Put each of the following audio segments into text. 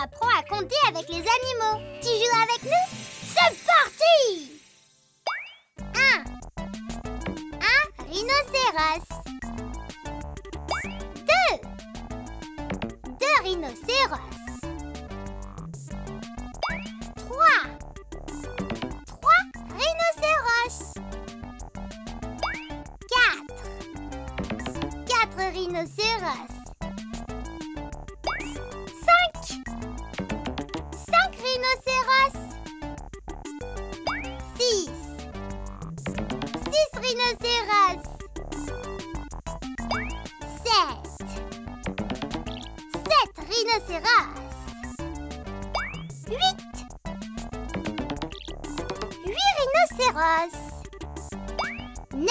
on apprend à compter avec les animaux. Tu joues avec nous? C'est parti! 1. Un rhinocéros. 2. Deux rhinocéros. 3 rhinocéros. 4 rhinocéros. 5 rhinocéros. 6 rhinocéros. 7 rhinocéros. 8 rhinocéros. 9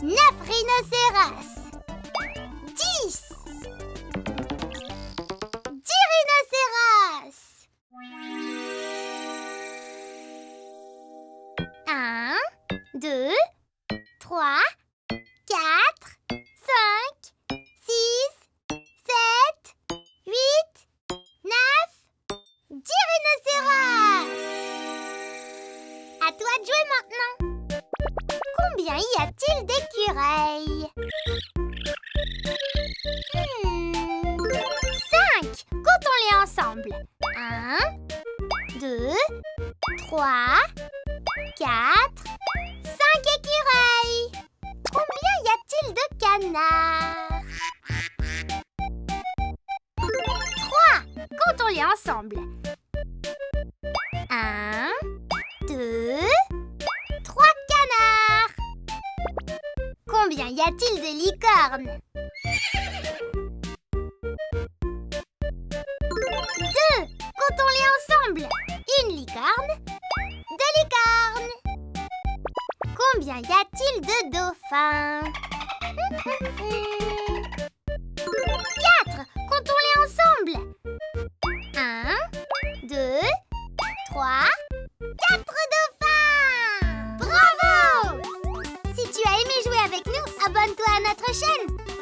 rhinocéros. 10 rhinocéros. 1, 2, 3, 4, 5, 6, 7, 8, 9, 10 rhinocéros. À toi de jouer maintenant. Combien y a-t-il d'écureuils? 5. Comptons-les ensemble. 1, 2, 3, 4, 5 écureuils. Combien y a-t-il de canards? 3. Comptons-les ensemble. 1, 2, 3 canards. Combien y a-t-il de licornes? 2. Comptons-les ensemble. 1 licorne, 2 licornes. Combien y a-t-il de dauphins? 4. Comptons-les ensemble. 1, 2, 3, 4 dauphins. Bravo! Si tu as aimé jouer avec nous, abonne-toi à notre chaîne.